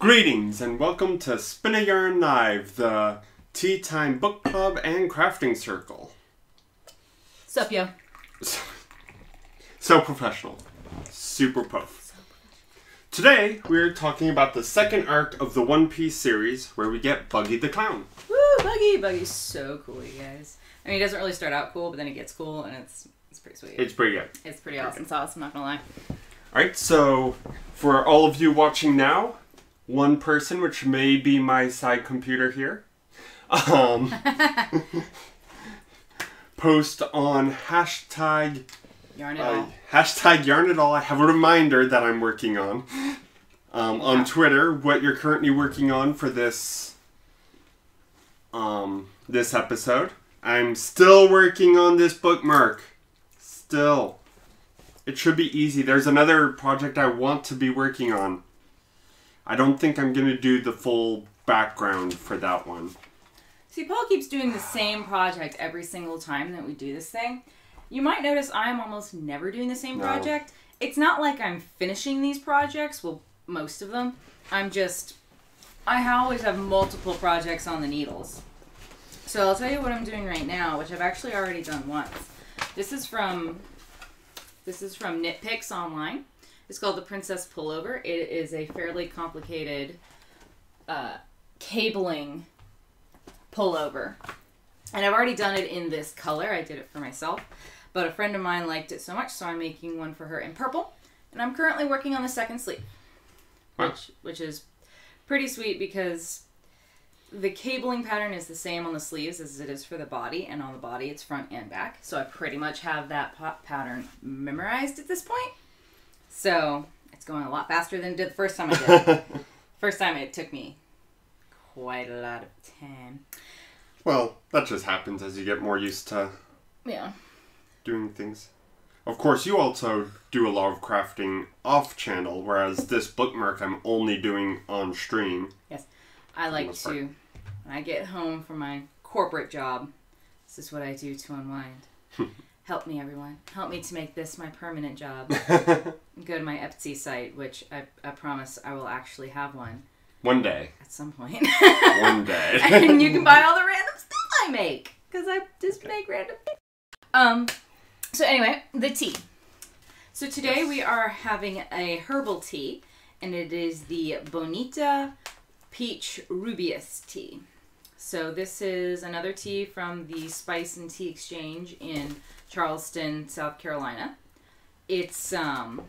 Greetings and welcome to Spin a Yarn Live, the Tea Time Book Club and Crafting Circle. Sup, yo. So professional. Super puff. Today, we're talking about the second arc of the One Piece series where we get Buggy the Clown. Woo, Buggy! Buggy's so cool, you guys. I mean, he doesn't really start out cool, but then he gets cool and it's pretty sweet. It's pretty good. It's pretty awesome sauce, I'm not gonna lie. Alright, so for all of you watching now, one person, which may be my side computer here, post on hashtag YarnItAll. Hashtag YarnItAll. I have a reminder that I'm working on Twitter, what you're currently working on for this this episode. I'm still working on this bookmark. Still. It should be easy. There's another project I want to be working on. I don't think I'm going to do the full background for that one. See, Paul keeps doing the same project every single time that we do this thing. You might notice I'm almost never doing the same project. It's not like I'm finishing these projects. Well, most of them. I always have multiple projects on the needles. So I'll tell you what I'm doing right now, which I've actually already done once. This is from Knit Picks Online. It's called the Princess Pullover. It is a fairly complicated cabling pullover. And I've already done it in this color. I did it for myself. But a friend of mine liked it so much, so I'm making one for her in purple. And I'm currently working on the second sleeve. Wow. Which is pretty sweet because the cabling pattern is the same on the sleeves as it is for the body. And on the body, it's front and back. So I pretty much have that pattern memorized at this point. So, it's going a lot faster than it did the first time I did it. First time it took me quite a lot of time. Well, that just happens as you get more used to doing things. Of course, you also do a lot of crafting off-channel, whereas this bookmark I'm only doing on stream. Yes, I like to, when I get home from my corporate job, this is what I do to unwind. Help me, everyone. Help me to make this my permanent job. Go to my Etsy site, which I promise I will actually have one. One day. At some point. One day. And you can buy all the random stuff I make. Because I just make random things. So anyway, the tea. So today we are having a herbal tea. And it is the Bonita Peach Rubius Tea. So this is another tea from the Spice and Tea Exchange in Charleston, South Carolina. It's pretty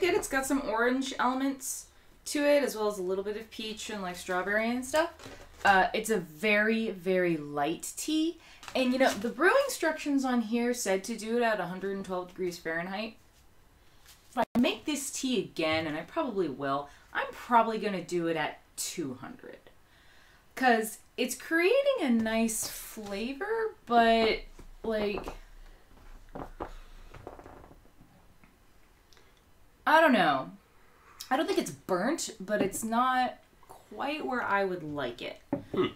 good. It's got some orange elements to it, as well as a little bit of peach and like strawberry and stuff. It's a very, very light tea. And you know, the brewing instructions on here said to do it at 112 degrees Fahrenheit. If I make this tea again, and I probably will, I'm probably going to do it at 200 because it's creating a nice flavor, but like I don't know, I don't think it's burnt, but it's not quite where I would like it.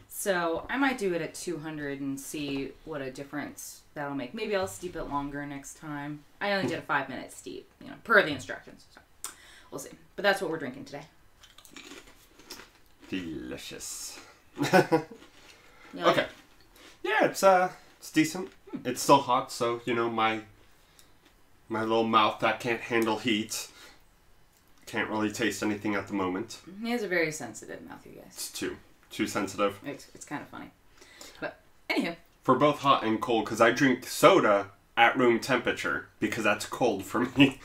So I might do it at 200 and see what a difference that'll make. Maybe I'll steep it longer next time. I only did a 5-minute steep, you know, per the instructions, so we'll see. But that's what we're drinking today. Delicious. Okay. Yeah, it's decent. It's still hot, so you know my little mouth that can't handle heat can't really taste anything at the moment. He has a very sensitive mouth, you guys. It's too sensitive. It's kind of funny, but anywho. For both hot and cold, because I drink soda at room temperature because that's cold for me.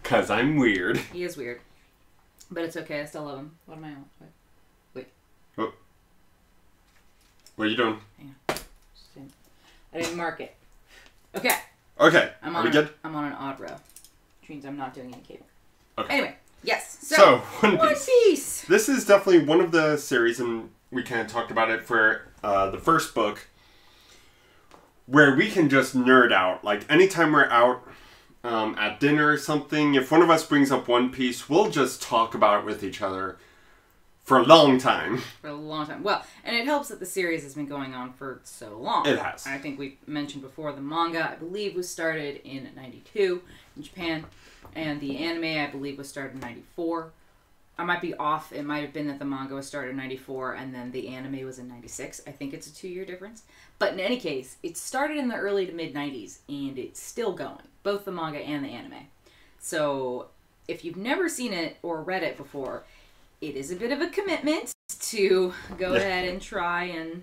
Because I'm weird. He is weird. But it's okay, I still love him. What am I on? Wait. Oh. What are you doing? Hang on. I didn't mark it. Okay. Okay. I'm on an odd row. Which means I'm not doing any cable. Okay. Anyway, yes. So One Piece. This is definitely one of the series, and we kind of talked about it for the first book, where we can just nerd out. Like, anytime we're out at dinner or something, if one of us brings up One Piece, we'll just talk about it with each other For a long time. For a long time. Well, and it helps that the series has been going on for so long. It has. I think we mentioned before, the manga, I believe, was started in 92 in Japan. And the anime, I believe, was started in 94. I might be off. It might have been that the manga was started in 94 and then the anime was in 96. I think it's a 2-year difference. But in any case, it started in the early to mid-90s and it's still going. Both the manga and the anime. So if you've never seen it or read it before, it is a bit of a commitment to go ahead and try and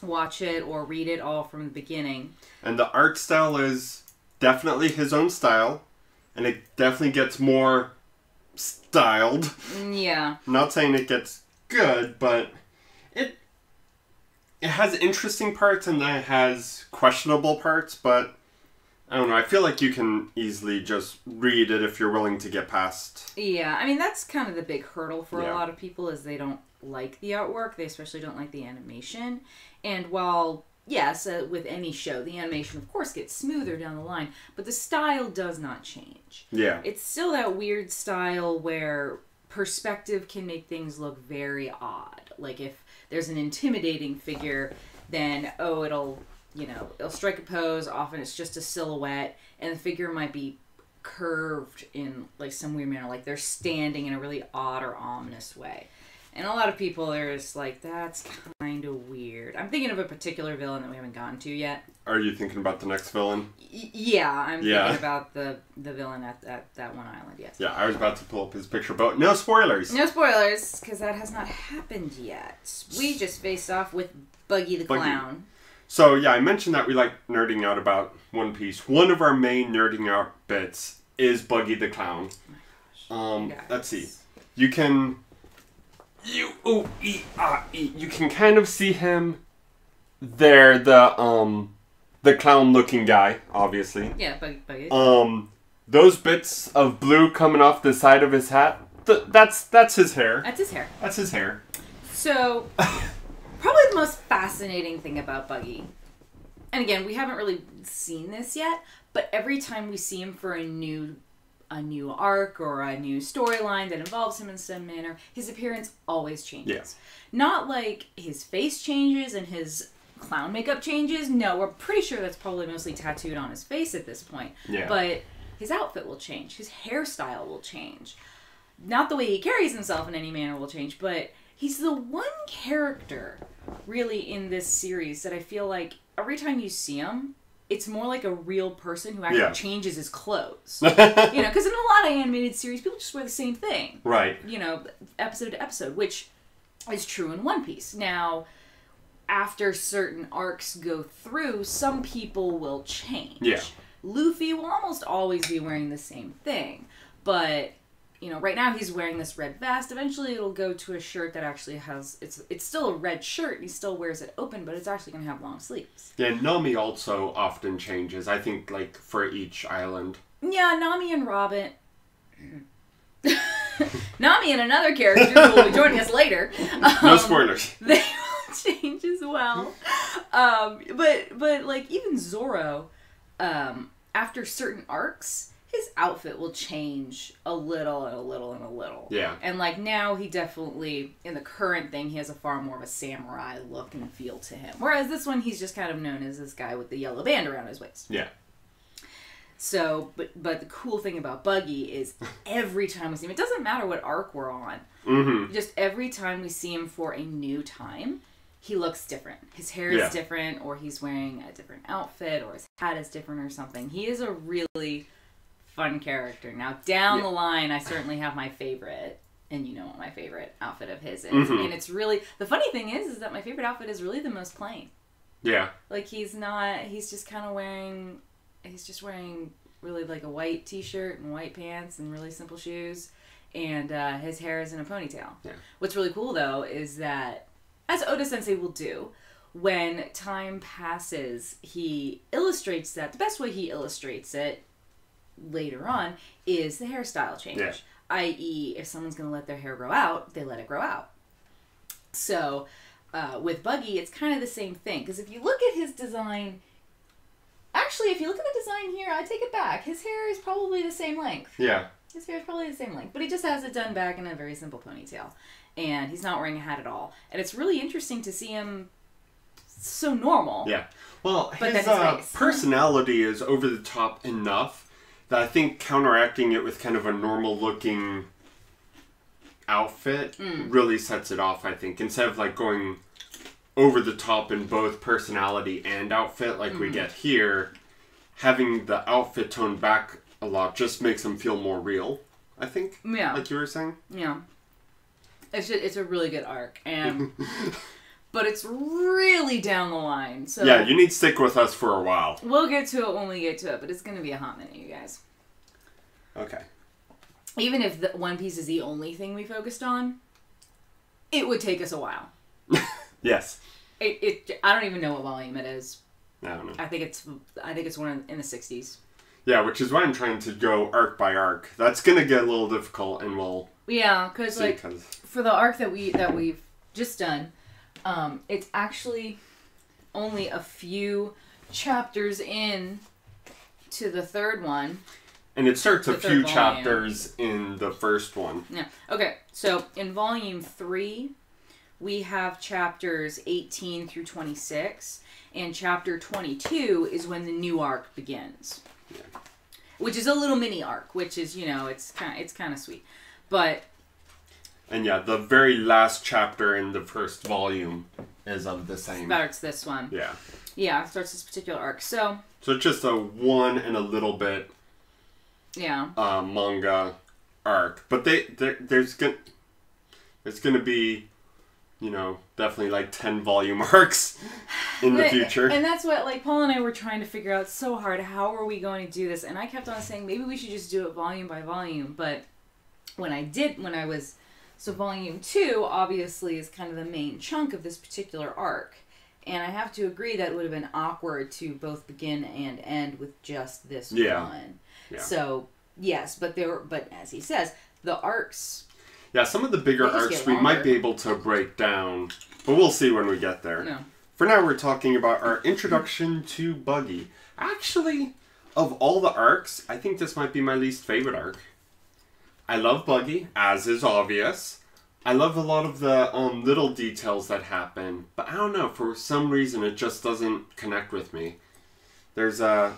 watch it or read it all from the beginning. And the art style is definitely his own style, and it definitely gets more styled. Yeah. I'm not saying it gets good, but it has interesting parts and then it has questionable parts, but I don't know, I feel like you can easily just read it if you're willing to get past. Yeah, I mean, that's kind of the big hurdle for a lot of people is they don't like the artwork. They especially don't like the animation. And while, yes, with any show, the animation, of course, gets smoother down the line, but the style does not change. Yeah. It's still that weird style where perspective can make things look very odd. Like, if there's an intimidating figure, then, oh, it'll... You know, it'll strike a pose. Often it's just a silhouette, and the figure might be curved in like some weird manner, like they're standing in a really odd or ominous way. And a lot of people are just like, that's kind of weird. I'm thinking of a particular villain that we haven't gotten to yet. Are you thinking about the next villain? Yeah, I'm thinking about the villain at that one island. Yes. Yeah, I was about to pull up his picture, but no spoilers. No spoilers, because that has not happened yet. We just faced off with Buggy the Clown. So, yeah, I mentioned that we like nerding out about One Piece. One of our main nerding out bits is Buggy the Clown. Oh my gosh. Let's see. You can... You can kind of see him there, the clown-looking guy, obviously. Yeah, Buggy. Those bits of blue coming off the side of his hat, that's his hair. That's his hair. That's his hair. So... Probably the most fascinating thing about Buggy, and again, we haven't really seen this yet, but every time we see him for a new arc or a new storyline that involves him in some manner, his appearance always changes. Yeah. Not like his face changes and his clown makeup changes. No, we're pretty sure that's probably mostly tattooed on his face at this point. Yeah. But his outfit will change. His hairstyle will change. Not the way he carries himself in any manner will change, but he's the one character really in this series that I feel like every time you see him, it's more like a real person who actually changes his clothes. You know, because in a lot of animated series, people just wear the same thing. Right. You know, episode to episode, which is true in One Piece. Now, after certain arcs go through, some people will change. Yeah. Luffy will almost always be wearing the same thing, but... You know, right now he's wearing this red vest. Eventually it'll go to a shirt that actually has... It's still a red shirt, and he still wears it open, but it's actually going to have long sleeves. Yeah, Nami also often changes, I think, like, for each island. Yeah, Nami and Robin... Nami and another character who will be joining us later. No spoilers. They will change as well. But like, even Zoro, after certain arcs... His outfit will change a little and a little and a little. Yeah. And, like, now he definitely, in the current thing, he has a far more of a samurai look and feel to him. Whereas this one, he's just kind of known as this guy with the yellow band around his waist. Yeah. So, but the cool thing about Buggy is every time we see him, it doesn't matter what arc we're on. Mm-hmm. Just every time we see him for a new time, he looks different. His hair is different, or he's wearing a different outfit, or his hat is different or something. He is a really... fun character. Now, down the line, I certainly have my favorite, and you know what my favorite outfit of his is. Mm-hmm. And it's really... The funny thing is that my favorite outfit is really the most plain. Yeah. Like, he's not... He's just kind of wearing... He's just wearing really, like, a white t-shirt and white pants and really simple shoes, and his hair is in a ponytail. Yeah. What's really cool, though, is that, as Oda Sensei will do, when time passes, he illustrates that. The best way he illustrates it later on is the hairstyle change, i.e. if someone's going to let their hair grow out, they let it grow out. So with Buggy, it's kind of the same thing, because if you look at his design, actually, if you look at the design here, I take it back, his hair is probably the same length, but he just has it done back in a very simple ponytail, and he's not wearing a hat at all. And it's really interesting to see him so normal. Yeah. Well, his personality is over the top enough that I think counteracting it with kind of a normal looking outfit really sets it off, I think. Instead of like going over the top in both personality and outfit like we get here, having the outfit toned back a lot just makes him feel more real, I think. Yeah. Like you were saying. Yeah. It's just, it's a really good arc, and but it's really down the line. So yeah, you need to stick with us for a while. We'll get to it when we get to it, but it's going to be a hot minute, you guys. Okay. Even if the One Piece is the only thing we focused on, it would take us a while. Yes. I don't even know what volume it is. I don't know. I think it's one in the 60s. Yeah, which is why I'm trying to go arc by arc. That's going to get a little difficult, and we'll. Yeah, because like for the arc that we've just done, it's actually only a few chapters in to the third one. And it starts a few chapters in the first one. Yeah. Okay, so in volume 3, we have chapters 18 through 26, and chapter 22 is when the new arc begins. Yeah. Which is a little mini arc, which is, you know, it's kind of sweet. But and yeah, the very last chapter in the first volume is of the same. Starts this one. Yeah. Yeah, starts this particular arc. So just a one and a little bit. Yeah. Manga arc, but there's gonna be, you know, definitely like 10 volume arcs in the future. And that's what like Paul and I were trying to figure out so hard. How are we going to do this? And I kept on saying maybe we should just do it volume by volume, but. So volume 2 obviously is kind of the main chunk of this particular arc. And I have to agree that it would have been awkward to both begin and end with just this one. Yeah. So, yes, but as he says, the arcs. Yeah, some of the bigger arcs we might be able to break down, but we'll see when we get there. No. For now, we're talking about our introduction to Buggy. Actually, of all the arcs, I think this might be my least favorite arc. I love Buggy, as is obvious. I love a lot of the little details that happen, but I don't know, for some reason it just doesn't connect with me. It's a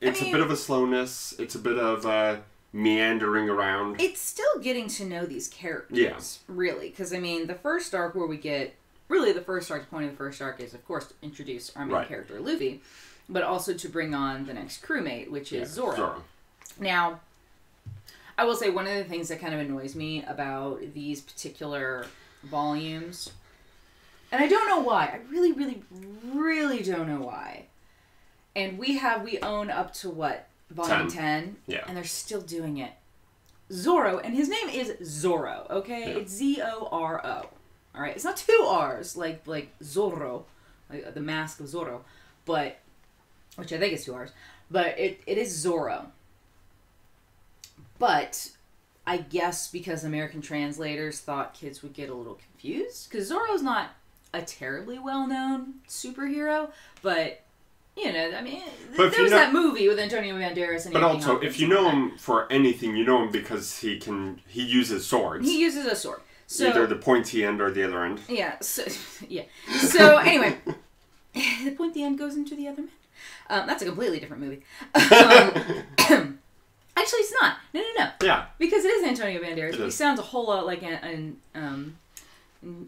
bit of a slowness, it's a bit of a meandering around. It's still getting to know these characters, really, because I mean, the first arc where we get, really the first arc, the point of the first arc is, of course, to introduce our main character, Luffy, but also to bring on the next crewmate, which is Zoro. Now, I will say one of the things that kind of annoys me about these particular volumes, and I don't know why. I really, really, really don't know why. And we own up to what? Volume 10? Yeah. And they're still doing it. Zoro, and his name is Zoro, okay? Yeah. It's Zoro. All right? It's not two R's, like Zoro, like the Mask of Zoro, but, which I think is two R's, but it is Zoro. But I guess because American translators thought kids would get a little confused. Because Zoro's not a terribly well-known superhero. But, you know, I mean, that movie with Antonio Banderas. And but also, if you know him for anything, you know him because he uses swords. He uses a sword. So, either the pointy end or the other end. Yeah. So anyway, the pointy end goes into the other end. That's a completely different movie. Actually, it's not. No. Yeah. Because it is Antonio Banderas. He sounds a whole lot like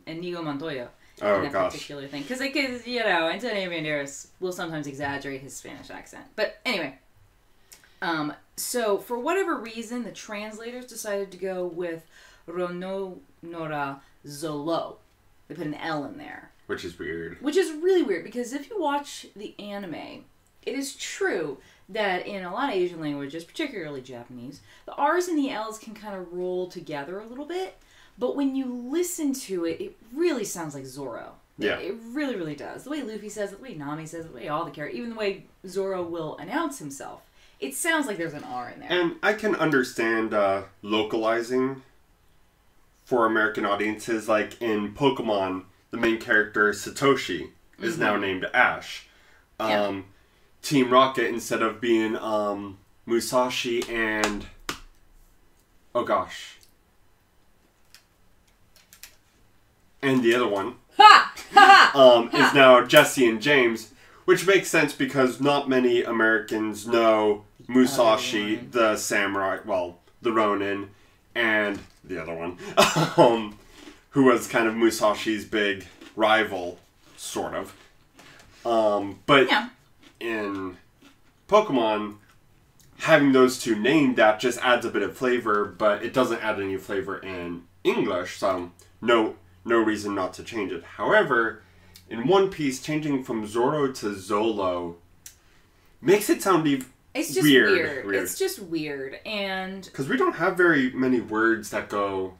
Inigo Montoya in that particular thing. Because, you know, Antonio Banderas will sometimes exaggerate his Spanish accent. But anyway, so for whatever reason, the translators decided to go with Roronoa Zoro. They put an L in there. Which is weird. Which is really weird, because if you watch the anime, it is true that in a lot of Asian languages, particularly Japanese, the R's and the L's can kind of roll together a little bit. But when you listen to it, it really sounds like Zoro. Yeah. It really, really does. The way Luffy says it, the way Nami says it, the way all the characters, even the way Zoro will announce himself, it sounds like there's an R in there. And I can understand localizing for American audiences. Like in Pokemon, the main character, Satoshi, is now named Ash. Yeah. Team Rocket, instead of being Musashi and and the other one is now Jesse and James, which makes sense because not many Americans know Musashi, the samurai, well, the Ronin, and the other one, who was kind of Musashi's big rival, sort of. But yeah. In Pokemon, having those two named, that just adds a bit of flavor, but it doesn't add any flavor in English, so no reason not to change it. However, in One Piece, changing from Zoro to Zolo makes it sound even weird. It's just weird, and... because we don't have very many words that go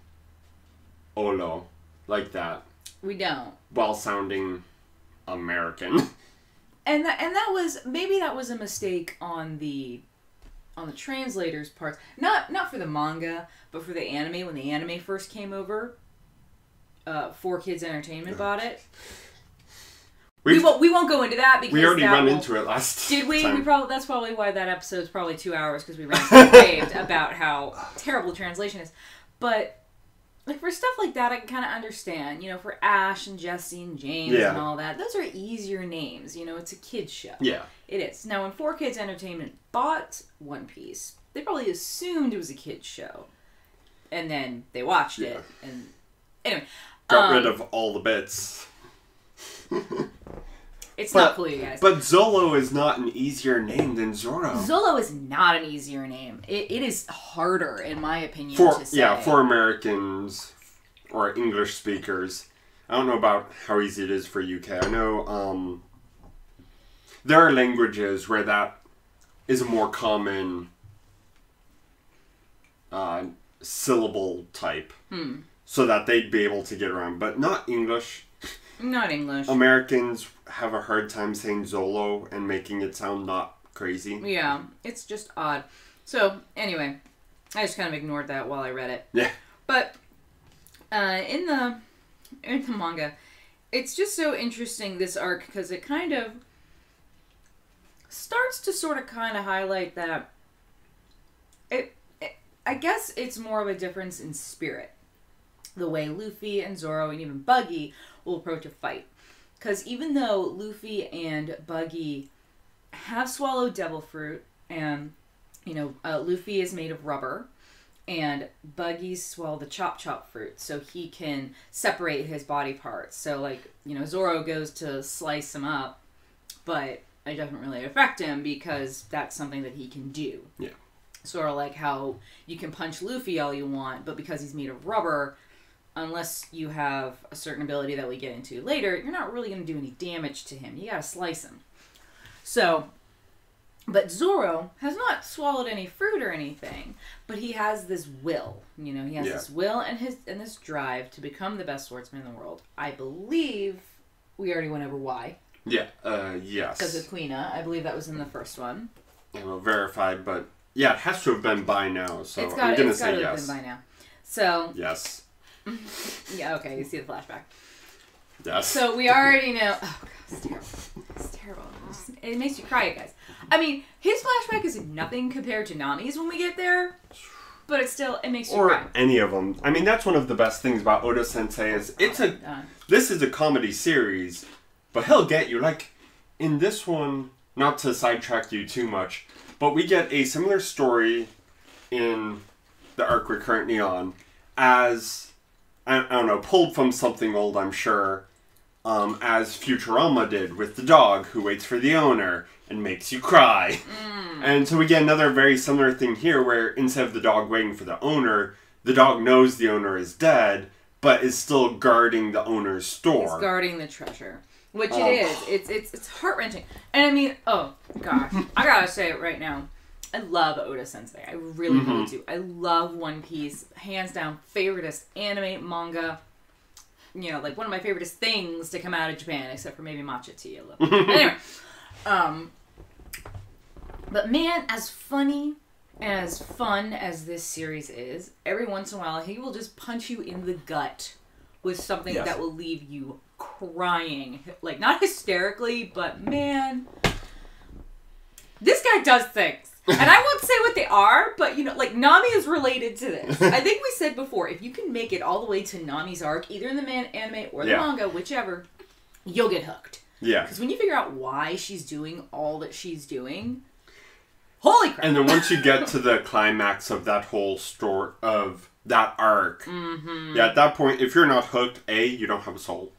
Olo like that. We don't. While sounding American. And that was, maybe that was a mistake on the translator's part. Not for the manga, but for the anime. When the anime first came over, 4Kids Entertainment bought it. We won't go into that because we already ran into it last time. Did we? We probably, that's probably why that episode's probably 2 hours, because we raved about how terrible translation is. But like for stuff like that, I can kind of understand. You know, for Ash and Jesse and James and all that, those are easier names. You know, it's a kids show. Yeah, it is. Now, when 4Kids Entertainment bought One Piece, they probably assumed it was a kids show, and then they watched it. And anyway, got rid of all the bits. It's not cool, you guys. But Zolo is not an easier name than Zoro. Zolo is not an easier name. It is harder, in my opinion, to say. Yeah, for Americans or English speakers. I don't know about how easy it is for UK. I know there are languages where that is a more common syllable type. So that they'd be able to get around. But not English. Not English. Americans have a hard time saying Zolo and making it sound not crazy. Yeah, it's just odd. So, anyway, I just kind of ignored that while I read it. Yeah. But in the manga, it's just so interesting, this arc, because it kind of starts to kind of highlight that I guess it's more of a difference in spirit. The way Luffy and Zoro and even Buggy will approach a fight. Because even though Luffy and Buggy have swallowed devil fruit, and, you know, Luffy is made of rubber, and Buggy's swallowed the chop-chop fruit, so he can separate his body parts. So, like, you know, Zoro goes to slice him up, but it doesn't really affect him because that's something that he can do. Yeah. Sort of like how you can punch Luffy all you want, but because he's made of rubber... unless you have a certain ability that we get into later, you're not really going to do any damage to him. You got to slice him. So, but Zoro has not swallowed any fruit or anything, but he has this will. You know, he has this will and this drive to become the best swordsman in the world. I believe we already went over why. Yeah, yes. Because of Kuina. I believe that was in the first one. Yeah, well, verified, but yeah, it has to have been by now, so I'm going to say yes. It's got to have been by now. So... yes. Yeah, okay, you see the flashback. Yes. So we already know... oh, God, it's terrible. It's terrible. It makes you cry, you guys. I mean, his flashback is nothing compared to Nami's when we get there, but it's still, it makes you cry. Or any of them. I mean, that's one of the best things about Oda Sensei is this is a comedy series, but he'll get you. Like, in this one, not to sidetrack you too much, but we get a similar story in the arc we're currently on as... I don't know, pulled from something old, I'm sure, as Futurama did with the dog who waits for the owner and makes you cry. And so we get another very similar thing here where instead of the dog waiting for the owner, the dog knows the owner is dead, but is still guarding the owner's store. He's guarding the treasure. Which it is. It's heart-wrenching. And I mean, oh, gosh. I gotta say it right now. I love Oda Sensei. I really, really do. I love One Piece. Hands down, favoriteest anime, manga. You know, like one of my favoriteest things to come out of Japan, except for maybe matcha tea. I love it. Anyway. But man, as funny and as fun as this series is, every once in a while he will just punch you in the gut with something that will leave you crying. Like, not hysterically, but man... this guy does things. And I won't say what they are, but, you know, like, Nami is related to this. I think we said before, if you can make it all the way to Nami's arc, either in the anime or the manga, whichever, you'll get hooked. Yeah. Because when you figure out why she's doing all that she's doing, holy crap. And then once you get to the climax of that whole story, of that arc, yeah, at that point, if you're not hooked, A, you don't have a soul.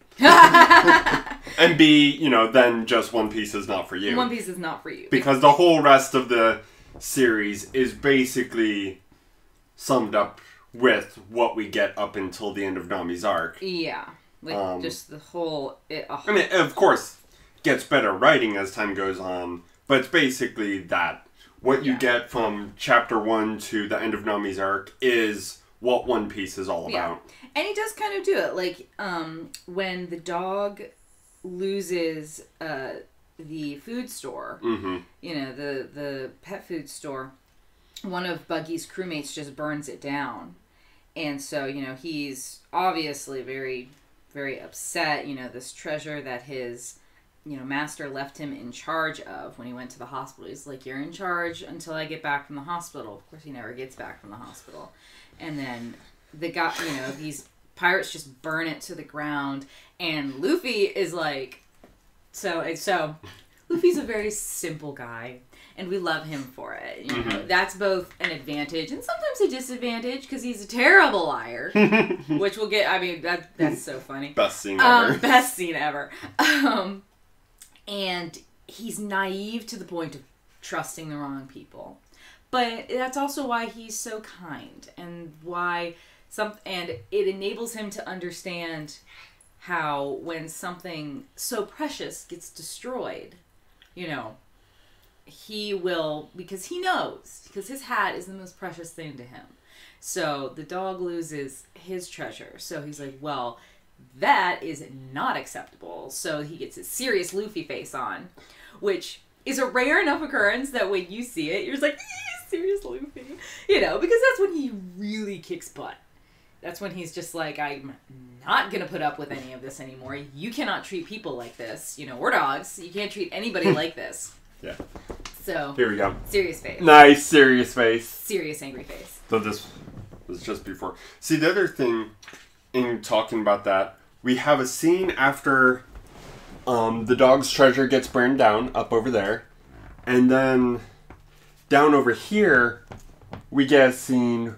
And B, you know, then just One Piece is not for you. One Piece is not for you. Because the whole rest of the series is basically summed up with what we get up until the end of Nami's arc. Yeah. Like, just the whole... I mean, of course, gets better writing as time goes on, but it's basically that. What you get from Chapter 1 to the end of Nami's arc is what One Piece is all about. And he does kind of do it. Like, when the dog loses the food store, you know, the pet food store, one of Buggy's crewmates just burns it down. And so, you know, he's obviously very... very upset, you know, this treasure that his, you know, master left him in charge of when he went to the hospital. He's like, you're in charge until I get back from the hospital. Of course, he never gets back from the hospital. And then the guy, you know, these pirates just burn it to the ground. And Luffy is like, so Luffy's a very simple guy. And we love him for it. You know, that's both an advantage and sometimes a disadvantage because he's a terrible liar, which we'll get. I mean, that's so funny. Best scene ever. Best scene ever. And he's naive to the point of trusting the wrong people, but that's also why he's so kind and why it enables him to understand how when something so precious gets destroyed, you know. He will, because he knows, because his hat is the most precious thing to him. So the dog loses his treasure. So he's like, well, that is not acceptable. So he gets his serious Luffy face on, which is a rare enough occurrence that when you see it, you're just like, serious Luffy. You know, because that's when he really kicks butt. That's when he's just like, I'm not going to put up with any of this anymore. You cannot treat people like this. You know, we're dogs. You can't treat anybody like this. Yeah. So. Here we go. Serious face. Nice serious face. Serious angry face. So this was just before. See, the other thing in talking about that, we have a scene after the dog's treasure gets burned down up over there. And then down over here, we get a scene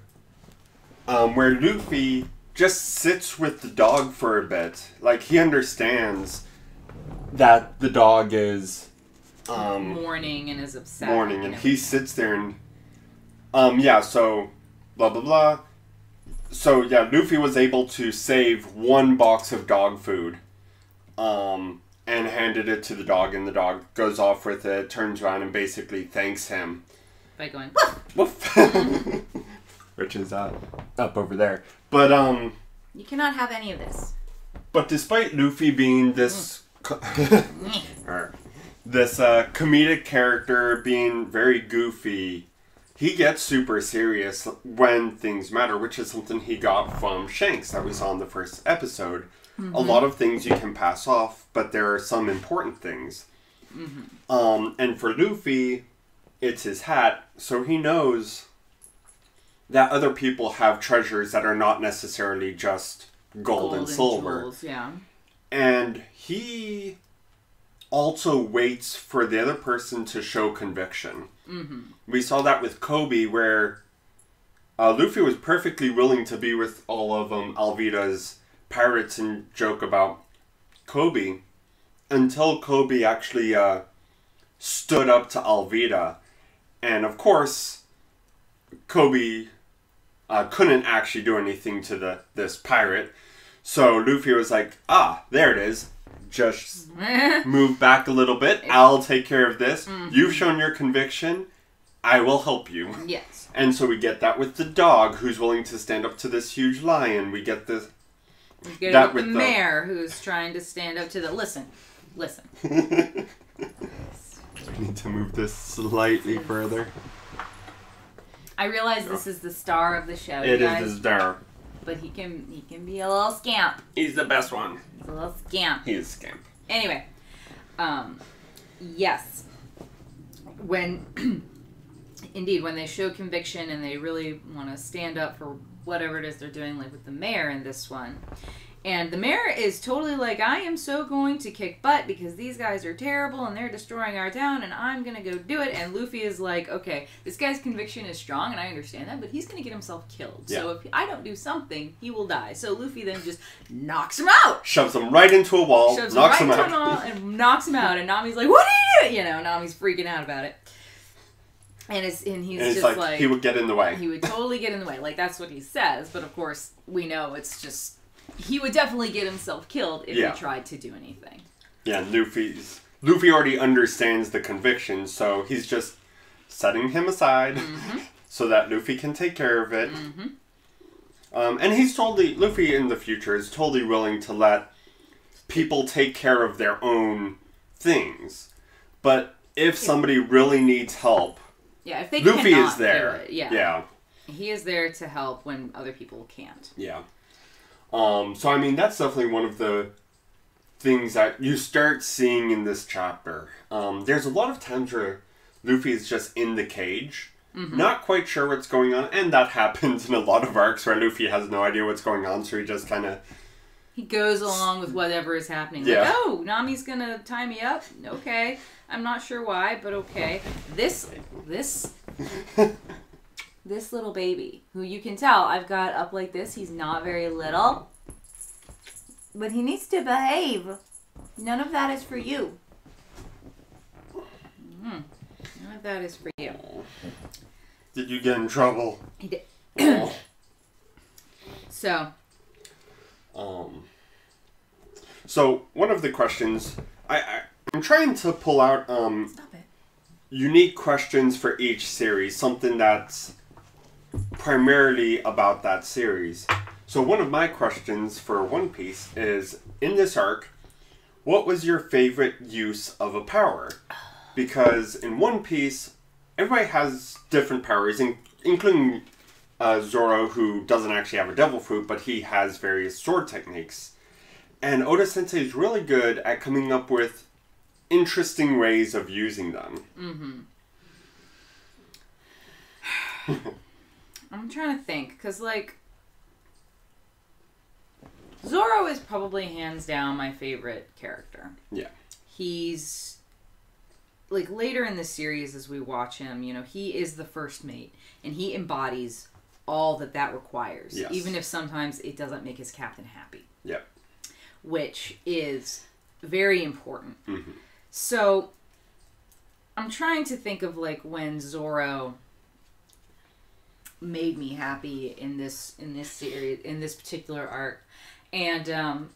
where Luffy just sits with the dog for a bit. Like, he understands that the dog is... mourning and is upset. Mourning, and he sits there and, yeah, so, blah, blah, blah. So, yeah, Luffy was able to save one box of dog food, and handed it to the dog, and the dog goes off with it, turns around, and basically thanks him. By going, woof! Woof! Which is, up over there. But, you cannot have any of this. But despite Luffy being this... this comedic character being very goofy, he gets super serious when things matter, which is something he got from Shanks that we saw in the first episode. A lot of things you can pass off, but there are some important things. And for Luffy, it's his hat, so he knows that other people have treasures that are not necessarily just gold and silver. Jewels, yeah. And he... also waits for the other person to show conviction. We saw that with Kobe, where Luffy was perfectly willing to be with all of Alvida's pirates and joke about Kobe, until Kobe actually stood up to Alvida. And of course, Kobe couldn't actually do anything to this pirate. So Luffy was like, ah, there it is. Just move back a little bit. I'll take care of this. You've shown your conviction. I will help you. Yes. And so we get that with the dog, who's willing to stand up to this huge lion. We get this. We get that with the mayor, who's trying to stand up to the. Listen. We need to move this slightly further. I realize this is the star of the show. It is the star. But he can be a little scamp. He's the best one. He's a little scamp. He is a scamp. Anyway, yes. When Indeed, when they show conviction and they really want to stand up for whatever it is they're doing, like with the mayor in this one. And the mayor is totally like, I am so going to kick butt because these guys are terrible and they're destroying our town and I'm going to go do it. And Luffy is like, okay, this guy's conviction is strong and I understand that, but he's going to get himself killed. Yeah. So if I don't do something, he will die. So Luffy then just knocks him out. Shoves him right into a wall. Shoves knocks him right into a wall and knocks him out. And Nami's like, what are you doing? You know, Nami's freaking out about it. And he's just like... He would get in the way. He would totally get in the way. Like, that's what he says. But of course, we know it's just... He would definitely get himself killed if he tried to do anything. Yeah, Luffy already understands the conviction, so he's just setting him aside so that Luffy can take care of it. And he's totally... Luffy in the future is totally willing to let people take care of their own things. But if somebody really needs help... Yeah, if they cannot do it. Luffy is there. Yeah. He is there to help when other people can't. Yeah. So, I mean, that's definitely one of the things that you start seeing in this chapter. There's a lot of times where Luffy is just in the cage, not quite sure what's going on, and that happens in a lot of arcs where Luffy has no idea what's going on, so he just kind of... He goes along with whatever is happening. Yeah. Like, oh, Nami's going to tie me up? Okay. I'm not sure why, but okay. This little baby, who you can tell I've got up like this. He's not very little. But he needs to behave. None of that is for you. None of that is for you. Did you get in trouble? He did. So, one of the questions... I'm trying to pull out unique questions for each series, something that's primarily about that series. So one of my questions for One Piece is, in this arc, what was your favorite use of a power? Because in One Piece, everybody has different powers, including Zoro, who doesn't actually have a devil fruit, but he has various sword techniques. And Oda Sensei is really good at coming up with interesting ways of using them. I'm trying to think, because, like, Zoro is probably hands down my favorite character. Yeah. He's, like, later in the series as we watch him, you know, he is the first mate, and he embodies all that that requires. Yes. Even if sometimes it doesn't make his captain happy. Yep. Which is very important. So, I'm trying to think of, like, when Zoro made me happy in this series, in this particular arc. And,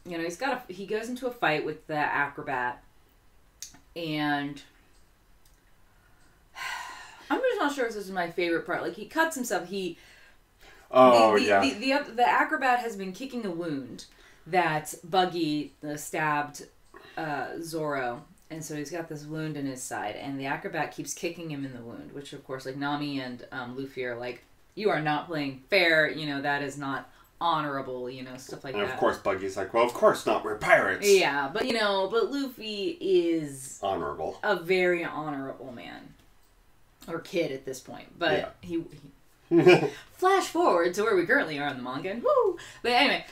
you know, he goes into a fight with the acrobat. And I'm just not sure if this is my favorite part. Like, he cuts himself. The acrobat has been kicking a wound that Buggy, the stabbed Zoro, and so he's got this wound in his side, and the acrobat keeps kicking him in the wound, which of course, like, Nami and Luffy are like, you are not playing fair, you know, that is not honorable, you know, stuff like that. And of course Buggy's like, well, of course not, we're pirates. Yeah, but you know, but Luffy is honorable, a very honorable man, or kid at this point, but he flash forward to where we currently are in the manga, and woo! But anyway,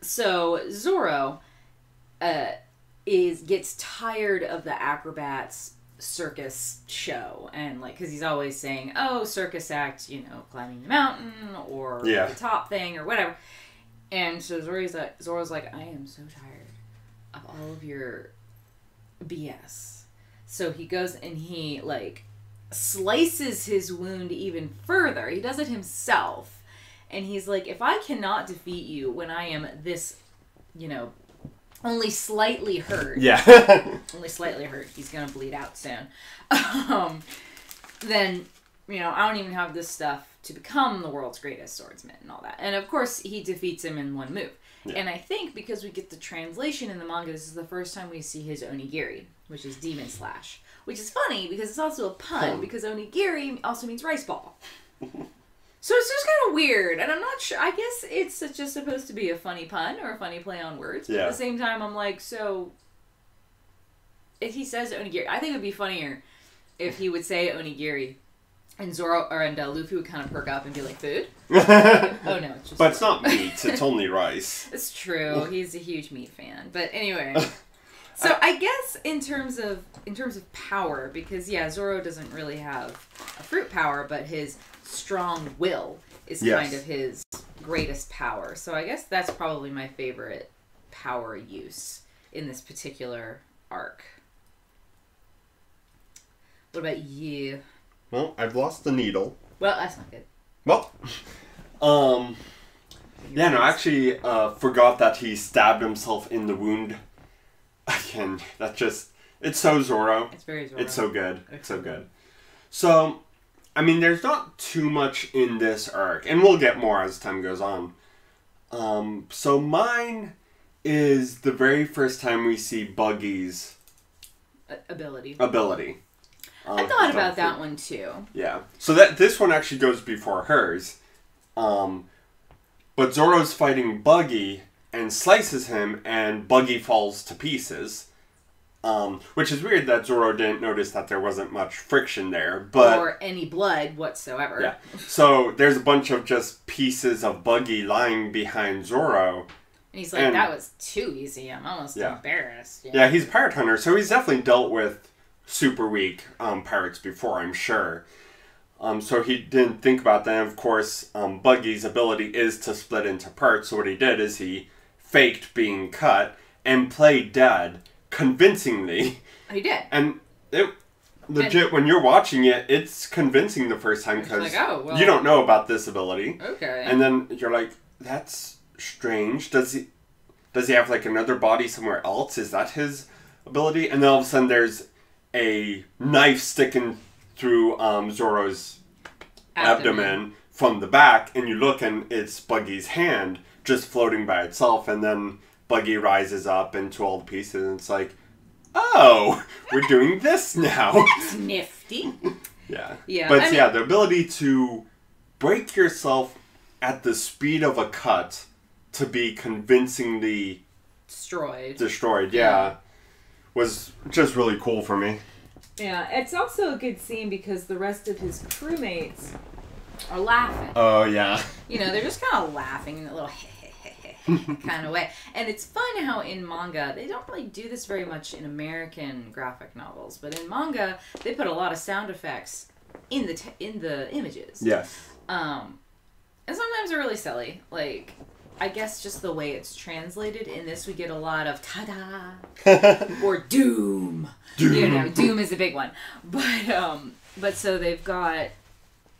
so Zoro gets tired of the acrobat's circus show, and like, because he's always saying, "Oh, circus act," you know, climbing the mountain or the top thing or whatever. And so Zoro's like, "I am so tired of all of your BS." So he goes and he like slices his wound even further. He does it himself, and he's like, "If I cannot defeat you when I am this, you know, only slightly hurt." Yeah. Only slightly hurt. He's going to bleed out soon. Then, you know, I don't even have this stuff to become the world's greatest swordsman and all that. And of course, he defeats him in one move. Yeah. And I think because we get the translation in the manga, this is the first time we see his Onigiri, which is demon slash. Which is funny because it's also a pun, because Onigiri also means rice ball. So it's just kind of weird, and I'm not sure. I guess it's just supposed to be a funny pun or a funny play on words. But at the same time, I'm like, so if he says Onigiri, I think it would be funnier if he would say onigiri, and Zoro or and Luffy would kind of perk up and be like, "Food?" Oh no, it's just. But it's not meat. It's only rice. It's true. He's a huge meat fan. But anyway, so I guess in terms of power, because yeah, Zoro doesn't really have a fruit power, but his strong will is kind of his greatest power. So I guess that's probably my favorite power use in this particular arc. What about you? Well, I've lost the needle. Well, that's not good. Well, yeah, no, I actually forgot that he stabbed himself in the wound. Again, that just, it's so Zoro. It's very Zoro. It's so good. It's so good. So, I mean, there's not too much in this arc, and we'll get more as time goes on. So mine is the very first time we see Buggy's ability. I thought about that one too. Yeah. So that this one actually goes before hers. But Zoro's fighting Buggy and slices him, and Buggy falls to pieces. Which is weird that Zoro didn't notice that there wasn't much friction there, but or any blood whatsoever. Yeah. So there's a bunch of just pieces of Buggy lying behind Zoro. And he's like, that was too easy. I'm almost embarrassed. Yeah. He's a pirate hunter, so he's definitely dealt with super weak pirates before, I'm sure. So he didn't think about that. And of course, Buggy's ability is to split into parts. So what he did is he faked being cut and played dead convincingly. He did. And it legit, when you're watching it, it's convincing the first time because like, oh, well, you don't know about this ability. Okay. And then you're like, that's strange. Does he have like another body somewhere else? Is that his ability? And then all of a sudden there's a knife sticking through Zoro's abdomen from the back, and you look and it's Buggy's hand just floating by itself, and then Buggy rises up into all the pieces, and it's like, oh, we're doing this now. That's nifty. Yeah. But I mean, the ability to break yourself at the speed of a cut to be convincingly destroyed, yeah. Was just really cool for me. Yeah, it's also a good scene because the rest of his crewmates are laughing. Oh, yeah. You know, they're just kind of laughing in a little kind of way. And it's fun how in manga, they don't really do this very much in American graphic novels, but in manga, they put a lot of sound effects in the images. Yes. And sometimes they're really silly. Like, I guess just the way it's translated. In this, we get a lot of ta-da or doom. You know, doom is a big one. But so they've got,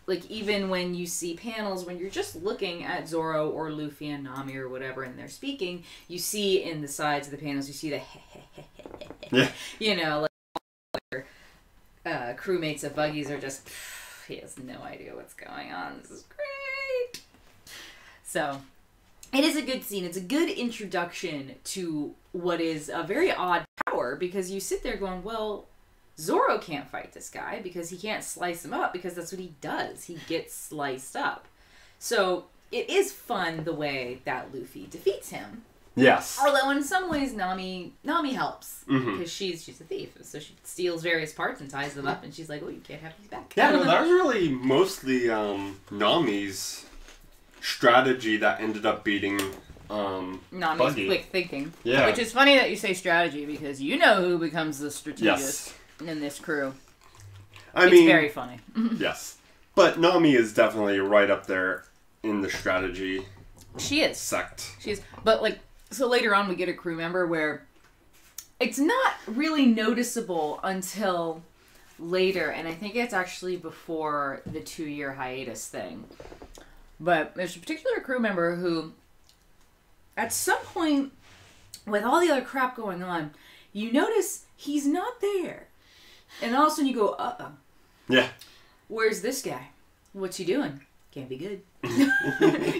like, even when you see panels, when you're just looking at Zoro or Luffy and Nami or whatever, and they're speaking, you see in the sides of the panels, you see the you know, like all their crewmates of Buggy's are just, he has no idea what's going on. This is great. So. It is a good scene. It's a good introduction to what is a very odd power, because you sit there going, well, Zoro can't fight this guy because he can't slice him up, because that's what he does. He gets sliced up. So it is fun the way that Luffy defeats him. Yes. Although in some ways Nami helps, because she's a thief, so she steals various parts and ties them up, and she's like, well, you can't have these back. Yeah, no, that was really mostly Nami's strategy that ended up beating Nami's quick thinking. Yeah. Which is funny that you say strategy, because you know who becomes the strategist in this crew. I mean, very funny. Yes. But Nami is definitely right up there in the strategy. She is. Sect. She is. But, like, so later on we get a crew member where it's not really noticeable until later, and I think it's actually before the 2-year hiatus thing. But there's a particular crew member who, at some point, with all the other crap going on, you notice he's not there. And all of a sudden you go, uh-oh. Yeah. Where's this guy? What's he doing? Can't be good.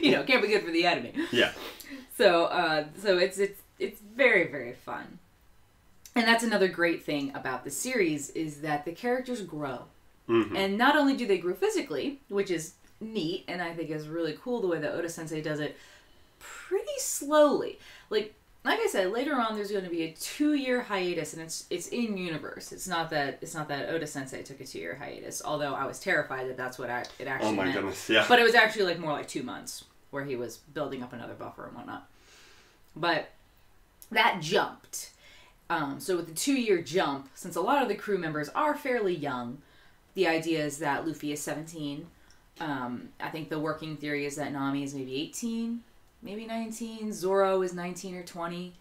You know, can't be good for the anime. Yeah. So, so it's very, very fun. And that's another great thing about the series, is that the characters grow. Mm-hmm. And not only do they grow physically, which is neat, and I think is really cool the way that Oda Sensei does it pretty slowly. Like, like I said, later on there's going to be a 2-year hiatus, and it's in universe. It's not that Oda Sensei took a 2-year hiatus, although I was terrified that that's what it actually meant. Oh my goodness, yeah. But it was actually like more like 2 months where he was building up another buffer and whatnot. But that jumped. So with the 2-year jump, since a lot of the crew members are fairly young, the idea is that Luffy is 17. I think the working theory is that Nami is maybe 18, maybe 19. Zoro is 19 or 20,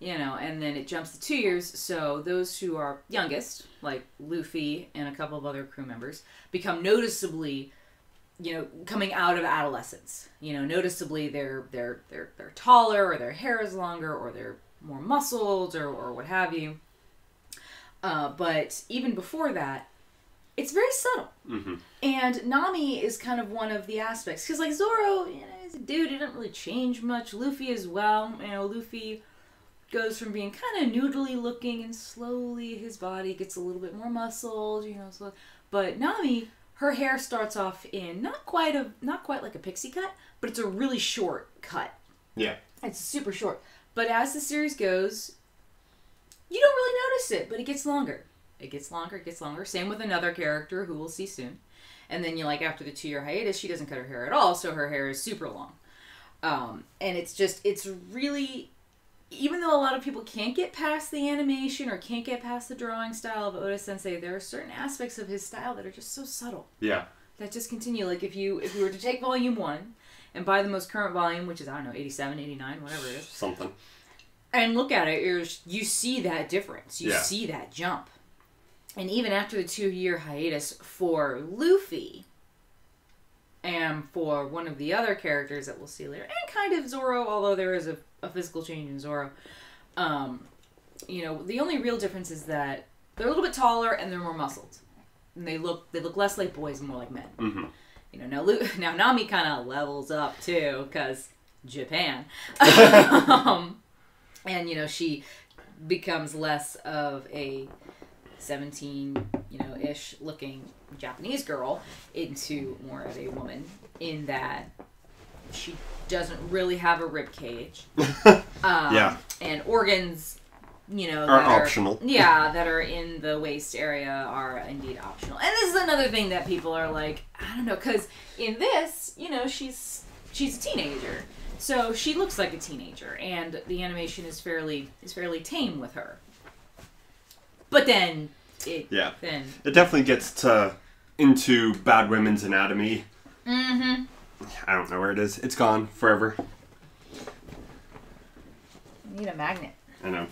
you know, and then it jumps to 2 years. So those who are youngest, like Luffy and a couple of other crew members, become noticeably, you know, coming out of adolescence. You know, noticeably they're taller, or their hair is longer, or they're more muscled, or what have you. But even before that, it's very subtle. Mm-hmm. And Nami is kind of one of the aspects. Because, like, Zoro, you know, he's a dude, he didn't really change much. Luffy as well. You know, Luffy goes from being kind of noodly looking, and slowly his body gets a little bit more muscled, you know. So, but Nami, her hair starts off in not quite like a pixie cut, but it's a really short cut. Yeah. It's super short. But as the series goes, you don't really notice it, but it gets longer. It gets longer, it gets longer. Same with another character who we'll see soon. And then, you like, after the 2-year hiatus, she doesn't cut her hair at all, so her hair is super long. And it's just, it's really, even though a lot of people can't get past the animation or can't get past the drawing style of Oda Sensei, there are certain aspects of his style that are just so subtle. Yeah. That just continue. Like, if you were to take Volume 1 and buy the most current volume, which is, I don't know, 87, 89, whatever it is. Something. And look at it, you see that difference. You see that jump. And even after the 2-year hiatus for Luffy and for one of the other characters that we'll see later, and kind of Zoro, although there is a physical change in Zoro, you know, the only real difference is that they're a little bit taller and they're more muscled. And they look less like boys and more like men. Mm-hmm. You know, now Nami kind of levels up too, because Japan. And, you know, she becomes less of a 17, you know, ish looking Japanese girl into more of a woman, in that she doesn't really have a rib cage. And organs, you know, are optional. Yeah, that are in the waist area are indeed optional. And this is another thing that people are like, I don't know, because in this, you know, she's a teenager, so she looks like a teenager, and the animation is fairly tame with her. But then it definitely gets into Bad Women's Anatomy. Mm-hmm. I don't know where it is. It's gone forever. I need a magnet. I know.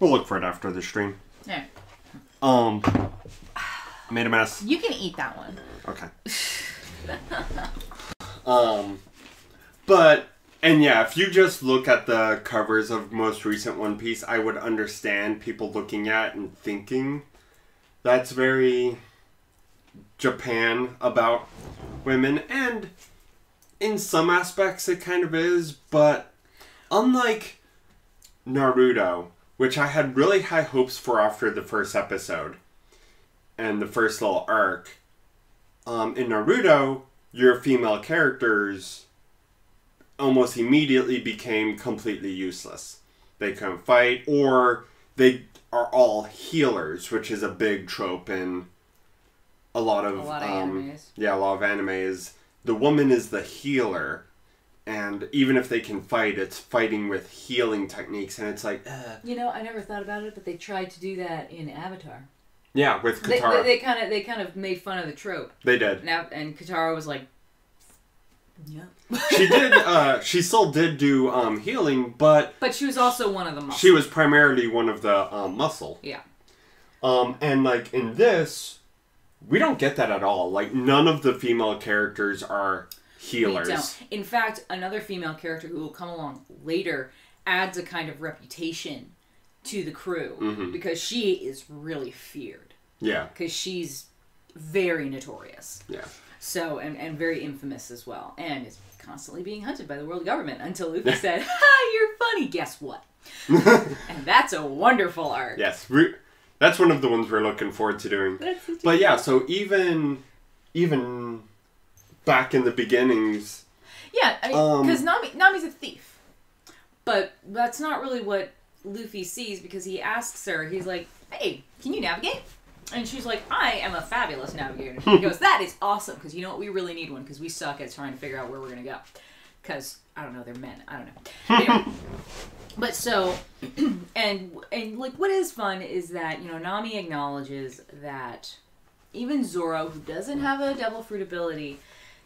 We'll look for it after the stream. Yeah. I made a mess. You can eat that one. Okay. And yeah, if you just look at the covers of most recent One Piece, I would understand people looking at and thinking that's very Japan about women. And in some aspects it kind of is, but unlike Naruto, which I had really high hopes for after the first episode and the first little arc, in Naruto, your female characters almost immediately became completely useless. They can fight, or they are all healers, which is a big trope in a lot of animes. Yeah, a lot of anime is the woman is the healer, and even if they can fight, it's fighting with healing techniques, and it's like, you know, I never thought about it, but they tried to do that in Avatar. Yeah, with Katara. They kind of made fun of the trope. They did. And Katara was like, yeah. She did, she still did do healing, but she was also one of the muscle. She was primarily one of the muscle. Yeah. And like in this, we don't get that at all. Like, none of the female characters are healers. We don't. In fact, another female character who will come along later adds a kind of reputation to the crew. Mm-hmm. Because she is really feared. Yeah. Because she's very notorious. Yeah. So, and very infamous as well. And is constantly being hunted by the world government until Luffy said, "Ha, you're funny, guess what?" And that's a wonderful arc. Yes, that's one of the ones we're looking forward to doing. But yeah, so even back in the beginnings... Yeah, I mean, because Nami's a thief. But that's not really what Luffy sees, because he asks her, he's like, hey, can you navigate? And she's like, I am a fabulous navigator. He goes, that is awesome, because you know what? We really need one, because we suck at trying to figure out where we're going to go. Because, I don't know, they're men. I don't know. Anyway, but so, and like, what is fun is that, you know, Nami acknowledges that even Zoro, who doesn't have a devil fruit ability,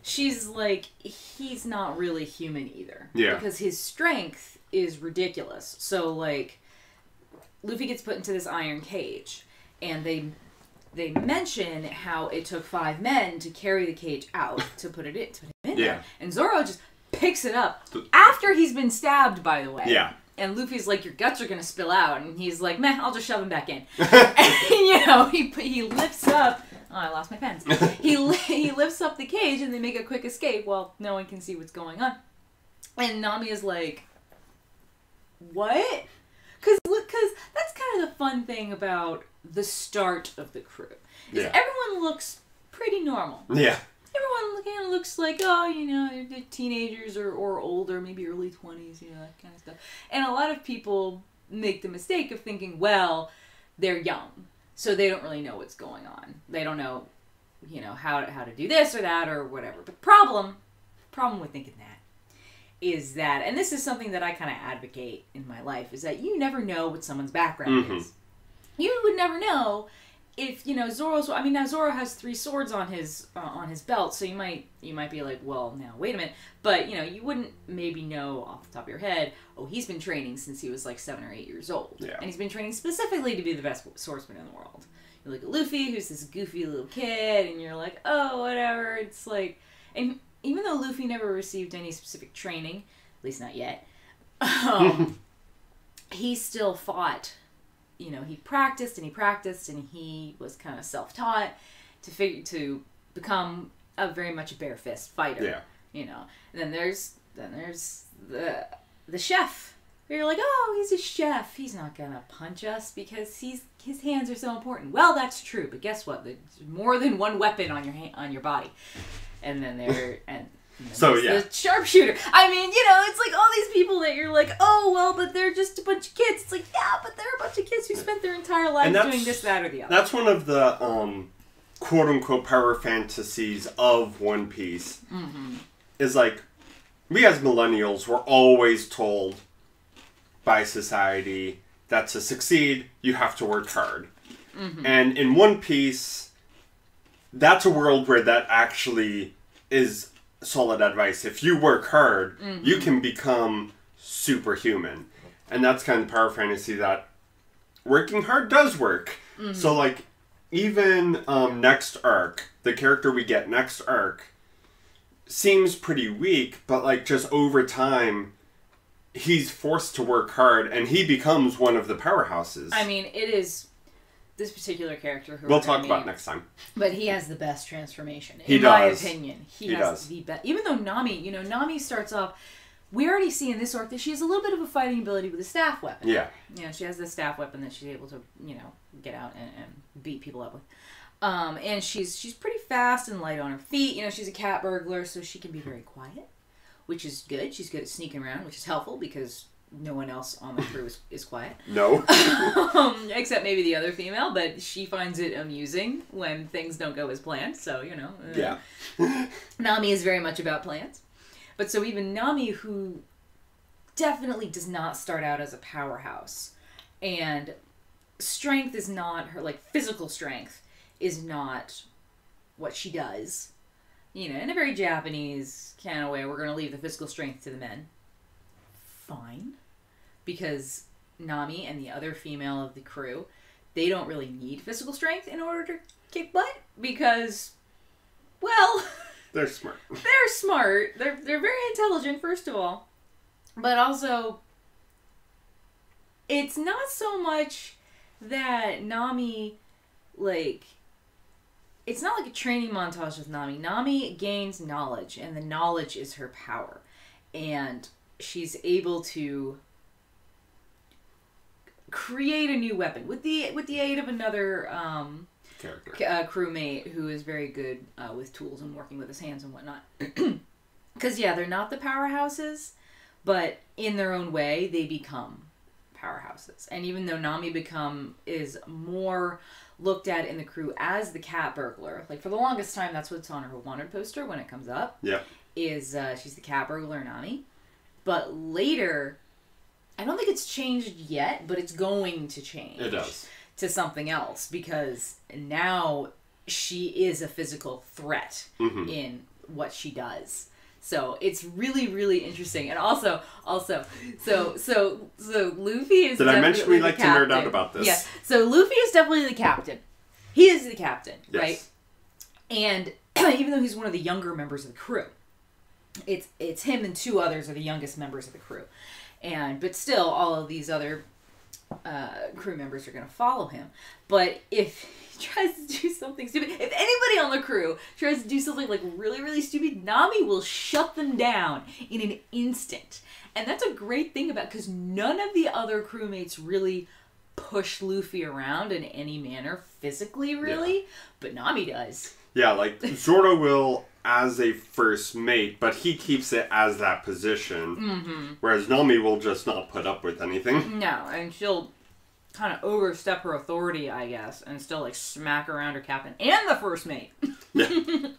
she's like, he's not really human either. Yeah. Because his strength is ridiculous. So, like, Luffy gets put into this iron cage, and they mention how it took 5 men to carry the cage out to put it in. Yeah. And Zoro just picks it up after he's been stabbed, by the way. Yeah. And Luffy's like, your guts are going to spill out. And he's like, meh, I'll just shove him back in. And, you know, he lifts up. Oh, I lost my pens. He lifts up the cage and they make a quick escape while no one can see what's going on. And Nami is like, what? Because that's kind of the fun thing about the start of the crew. Is everyone looks pretty normal. Yeah. Everyone kind of looks like, oh, you know, they're teenagers or older, maybe early 20s, you know, that kind of stuff. And a lot of people make the mistake of thinking, well, they're young, so they don't really know what's going on. They don't know, you know, how to do this or that or whatever. But problem with thinking that is that, and this is something that I kind of advocate in my life, is that you never know what someone's background is. You would never know if, you know, Zoro's, I mean, now Zoro has 3 swords on his belt, so you might be like, well, now, wait a minute. But, you know, you wouldn't maybe know off the top of your head, oh, he's been training since he was like 7 or 8 years old. Yeah. And he's been training specifically to be the best swordsman in the world. You look at Luffy, who's this goofy little kid, and you're like, oh, whatever. It's like, and even though Luffy never received any specific training, at least not yet, he still fought. You know, he practiced and he practiced, and he was kind of self-taught to become a very much a bare fist fighter. Yeah. You know, and then there's the chef. Where you're like, oh, he's a chef. He's not gonna punch us because his hands are so important. Well, that's true, but guess what? There's more than one weapon on your body. And then there the sharpshooter. I mean, you know, it's like all these people that you're like, oh, well, but they're just a bunch of kids. It's like, yeah, but they're a bunch of kids who spent their entire lives doing this, that, or the other. That's one of the quote-unquote power fantasies of One Piece. Is like, we as millennials were always told by society that to succeed, you have to work hard. And in One Piece, that's a world where that actually is solid advice. If you work hard, you can become superhuman. And that's kind of the power fantasy that working hard does work. So, like, even next arc, the character we get next arc, seems pretty weak, but, like, just over time, he's forced to work hard, and he becomes one of the powerhouses. I mean, it is this particular character who we'll talk about next time. But he has the best transformation. He does. In my opinion. He has the best. Even though Nami, you know, Nami starts off, we already see in this arc that she has a little bit of a fighting ability with a staff weapon. Yeah. You know, she has this staff weapon that she's able to, you know, get out and beat people up with. And she's pretty fast and light on her feet. You know, she's a cat burglar, so she can be very quiet, which is good. She's good at sneaking around, which is helpful because no one else on the crew is quiet. No. Except maybe the other female, but she finds it amusing when things don't go as planned, so, you know. Yeah. Nami is very much about plans. But so even Nami, who definitely does not start out as a powerhouse, and strength is not her, like, physical strength is not what she does. You know, in a very Japanese kind of way, we're going to leave the physical strength to the men. Fine, because Nami and the other female of the crew, they don't really need physical strength in order to kick butt because, well, they're smart. They're smart. They're very intelligent, first of all, but also it's not so much that Nami, like, it's not like a training montage with Nami. Nami gains knowledge, and the knowledge is her power, and she's able to create a new weapon with the aid of another crewmate who is very good with tools and working with his hands and whatnot. Because, yeah, they're not the powerhouses, but in their own way, they become powerhouses. And even though Nami is more looked at in the crew as the cat burglar, like for the longest time, that's what's on her wanted poster when it comes up. Yeah, is she's the cat burglar Nami, but later, I don't think it's changed yet, but it's going to change. It does to something else because now she is a physical threat in what she does. So it's really, really interesting. And also, so Luffy is definitely the captain. Did I mention we like to nerd out about this? Yeah. So Luffy is definitely the captain. He is the captain, yes. Right? And even though he's one of the younger members of the crew, it's him and two others are the youngest members of the crew. And but still, all of these other crew members are going to follow him. But if he tries to do something stupid, if anybody on the crew tries to do something like really, really stupid, Nami will shut them down in an instant. And that's a great thing about, because none of the other crewmates really push Luffy around in any manner physically, really. Yeah. But Nami does. Yeah, like Zoro will as a first mate, but he keeps it as that position. Whereas Nami will just not put up with anything. No, and she'll kind of overstep her authority, I guess, and still like smack around her captain and the first mate. Yeah. And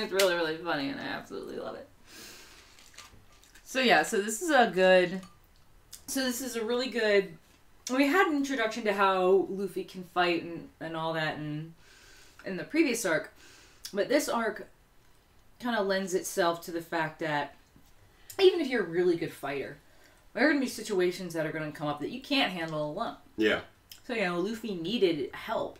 it's really, really funny, and I absolutely love it. So yeah, so this is a good. So this is a really good. We had an introduction to how Luffy can fight and all that, and in the previous arc, but this arc kind of lends itself to the fact that even if you're a really good fighter, there are going to be situations that are going to come up that you can't handle alone. Yeah. So, you know, Luffy needed help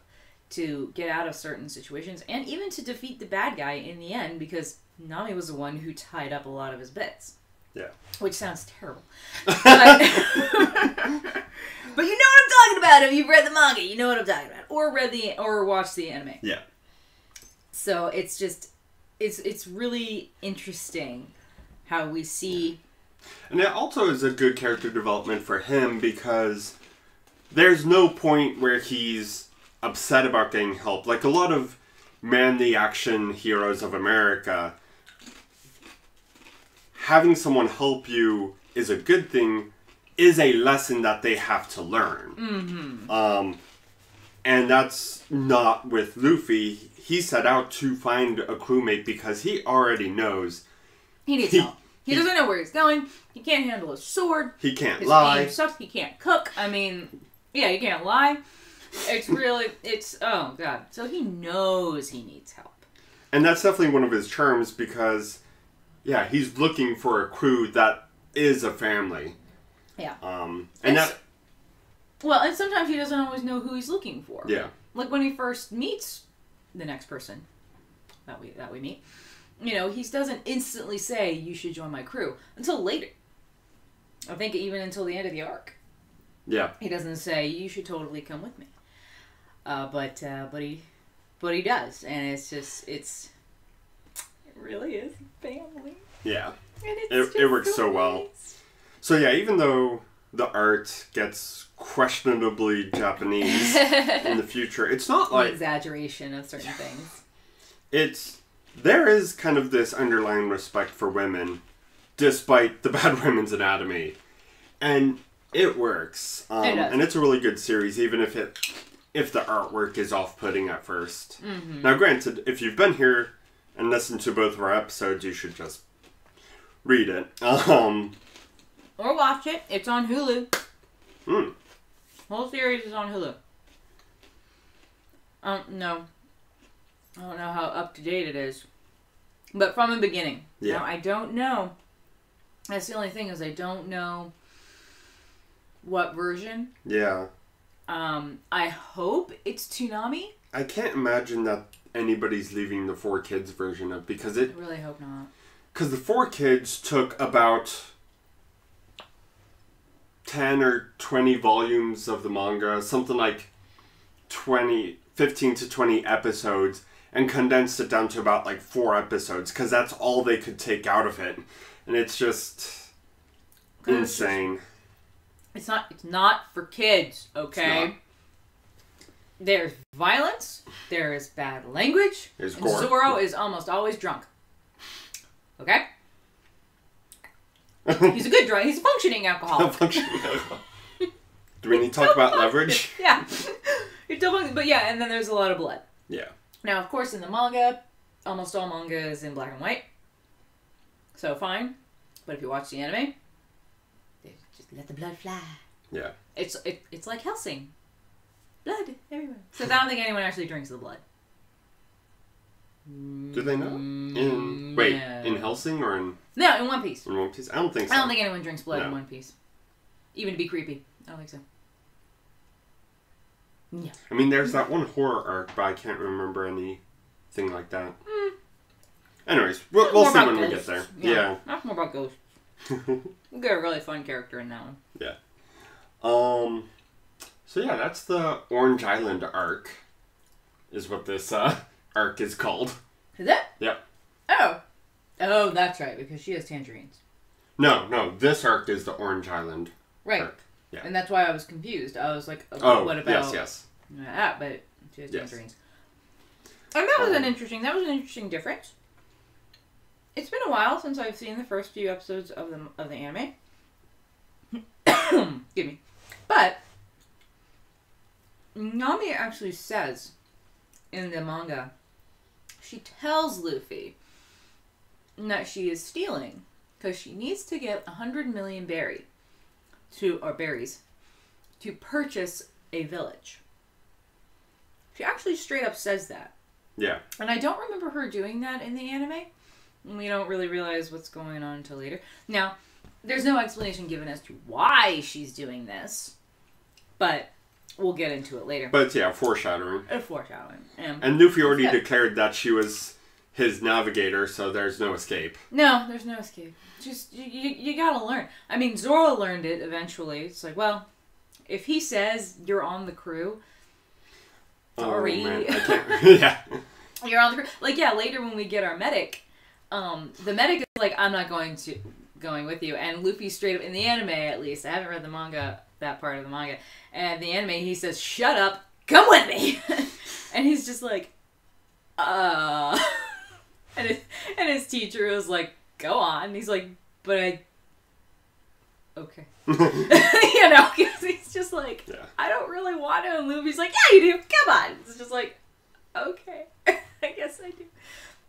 to get out of certain situations and even to defeat the bad guy in the end because Nami was the one who tied up a lot of his bits. Yeah. Which sounds terrible. But, but you know what I'm talking about. If you've read the manga, you know what I'm talking about. Or read the or watched the anime. Yeah. So it's just it's really interesting how we see. And it also is a good character development for him because there's no point where he's upset about getting help. Like a lot of man the action heroes of America, having someone help you is a good thing, is a lesson that they have to learn. And that's not with Luffy. He set out to find a crewmate because he already knows. He needs help. He doesn't know where he's going. He can't handle his sword. He can't lie. His aim sucks. He can't cook. I mean, yeah, he can't lie. It's really, it's, oh, God. So he knows he needs help. And that's definitely one of his charms because, yeah, he's looking for a crew that is a family. Yeah. And that... Well, and sometimes he doesn't always know who he's looking for. Yeah. Like when he first meets the next person that we meet, you know, he doesn't instantly say, you should join my crew, until later. I think even until the end of the arc. Yeah. He doesn't say, you should totally come with me. But he does. And it's just, it really is family. Yeah. And it works so well. So yeah, even though the art gets questionably Japanese in the future, it's not like... An exaggeration of certain things. There is kind of this underlying respect for women, despite the bad women's anatomy. And it works. It does. And it's a really good series, even if the artwork is off-putting at first. Now granted, if you've been here and listened to both of our episodes, you should just read it. Or watch it. It's on Hulu. Whole series is on Hulu. I don't know how up to date it is, but from the beginning. Yeah. Now, I don't know. That's the only thing is I don't know what version. Yeah. I hope it's Toonami. I can't imagine that anybody's leaving the 4Kids version up because I really hope not. Because the 4Kids took about 10 or 20 volumes of the manga, something like 15 to 20 episodes, and condensed it down to about like 4 episodes, because that's all they could take out of it. And it's just insane. It's not for kids, okay? There's violence, there is bad language, there's gore. Zoro is almost always drunk. Okay? He's a good drug. He's a functioning alcoholic. Do we need to talk about leverage? Yeah. But yeah, and then there's a lot of blood. Yeah. Now, of course, in the manga, almost all manga is in black and white. So fine. But if you watch the anime, they just let the blood fly. Yeah. It's like Helsing. Blood everywhere. So I don't think anyone actually drinks the blood. Do they not? In Helsing or in... No, in One Piece. In One Piece? I don't think so. I don't think anyone drinks blood in One Piece. Even to be creepy. I don't think so. Yeah. I mean, there's that one horror arc, but I can't remember anything like that. Mm. Anyways, we'll see when we get there. Yeah. That's more about ghosts. We'll get a really fun character in that one. Yeah. So yeah, that's the Orange Island arc, is what this arc is called. Is it? Yep. Oh. Oh, that's right, because she has tangerines. No, this arc is the Orange Island arc. Yeah. And that's why I was confused. I was like, oh, what about that? But she has tangerines. And that was an interesting difference. It's been a while since I've seen the first few episodes of the anime. Excuse me. But Nami actually says in the manga, she tells Luffy that she is stealing because she needs to get 100 million berries to purchase a village. She actually straight up says that. Yeah. And I don't remember her doing that in the anime. We don't really realize what's going on until later. Now, there's no explanation given as to why she's doing this, but we'll get into it later. But yeah, foreshadowing. Foreshadowing. And Luffy already declared that she was his navigator, so there's no escape. No, there's no escape. Just, you gotta learn. I mean, Zoro learned it eventually. It's like, well, if he says you're on the crew, sorry. Oh, man. I can't. Yeah. You're on the crew. Like, yeah, later when we get our medic, the medic is like, I'm not going with you. And Luffy straight up, in the anime at least, I haven't read the manga, that part of the manga, and the anime, he says, shut up, come with me. And he's just like, And his teacher was like, go on. And he's like, but okay. You know, because he's just like, yeah. I don't really want to. And Luffy's like, yeah, you do. Come on. It's just like, okay. I guess I do.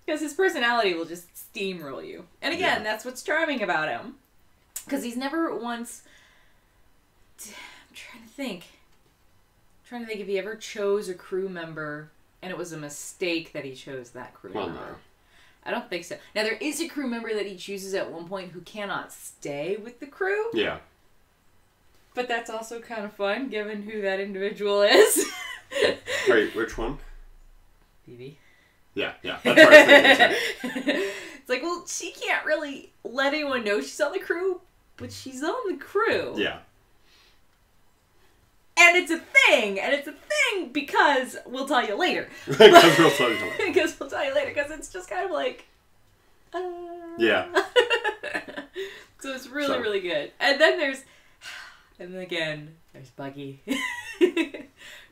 Because his personality will just steamroll you. And again, that's what's charming about him. Because he's never once... I'm trying to think. If he ever chose a crew member... And it was a mistake that he chose that crew member. Well, no. I don't think so. Now, there is a crew member that he chooses at one point who cannot stay with the crew. Yeah. But that's also kind of fun, given who that individual is. Wait, which one? Vivi. Yeah. That's what I was thinking. It's like, well, she can't really let anyone know she's on the crew, but she's on the crew. Yeah. And it's a thing, because we'll tell you later. Because we'll tell you later. Because it's just kind of like, Yeah. So it's really good. And then there's Buggy.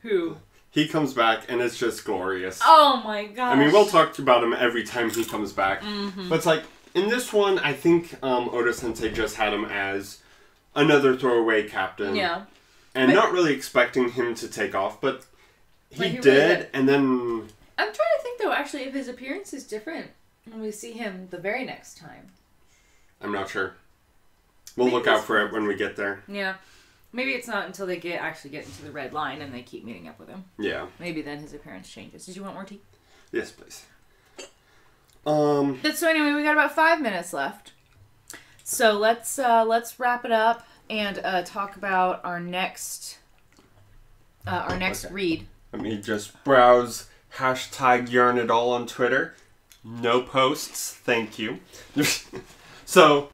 Who? He comes back and it's just glorious. Oh my gosh. I mean, we'll talk about him every time he comes back. Mm-hmm. But it's like, in this one, I think Oda Sensei just had him as another throwaway captain. Yeah. And not really expecting him to take off, but he did, really, and then... I'm trying to think, though, actually, if his appearance is different when we see him the very next time. I'm not sure. We'll look out for it when we get there. Yeah. Maybe it's not until they actually get into the Red Line and they keep meeting up with him. Yeah. Maybe then his appearance changes. Did you want more tea? Yes, please. So anyway, we got about 5 minutes left. So let's wrap it up. And talk about our next read. Let me just browse #YarnItAll on Twitter. No posts, thank you. So,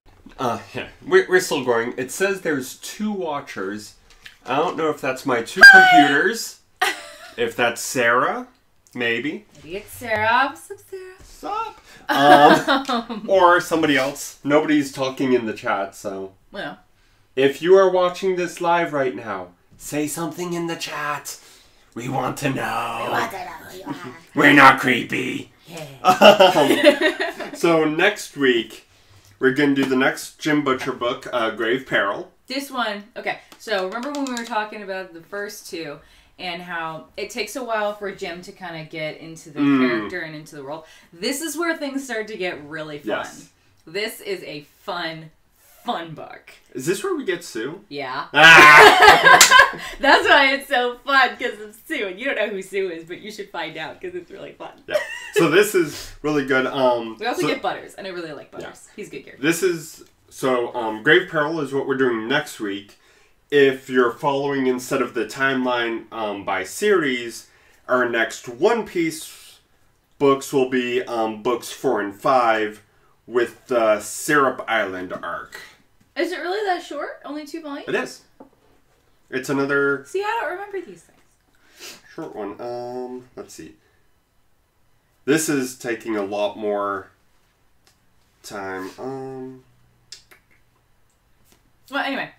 we're still going. It says there's 2 watchers. I don't know if that's my 2 computers. If that's Sarah, maybe. Maybe it's Sarah. Sup? Or somebody else. Nobody's talking in the chat, so. Well. If you are watching this live right now, say something in the chat. We want to know. We want to know who you are. We're not creepy. Yeah. So next week, We're going to do the next Jim Butcher book, Grave Peril. This one, okay, so remember when we were talking about the first two and how it takes a while for Jim to kind of get into the character and into the role? This is where things start to get really fun. Yes. This is a fun, fun book. Is this where we get Sue? Yeah. Ah! That's why it's so fun, because of Sue. And you don't know who Sue is, but you should find out, because it's really fun. Yeah. So this is really good. We also get Butters, and I really like Butters. Yeah. He's a good character. This is... So, Grave Peril is what we're doing next week. If you're following instead of the timeline by series, our next One Piece books will be books 4 and 5 with the Syrup Island arc. Is it really that short? Only 2 volumes? It is. It's another... See, I don't remember these things. Short one. Let's see. This is taking a lot more time. Well, anyway,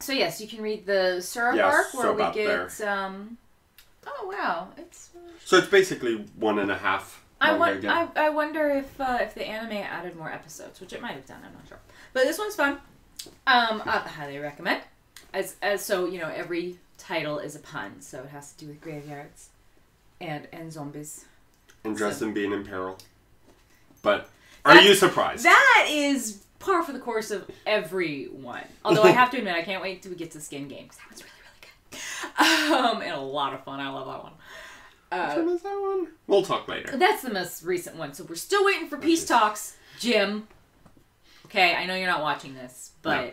so yes, you can read the Syrup arc where we get, oh wow, it's... So it's basically 1.5. I wonder if the anime added more episodes, which it might have done, I'm not sure. But this one's fun. I highly recommend. So, you know, every title is a pun, so it has to do with graveyards and zombies. And Dresden being in peril. But are you surprised? That is... par for the course of everyone. Although I have to admit, I can't wait till we get to Skin Game, because that one's really, really good. And a lot of fun. I love that one. Which one is that one? We'll talk later. That's the most recent one. So we're still waiting for Peace Talks, Jim. Okay, I know you're not watching this, but... No.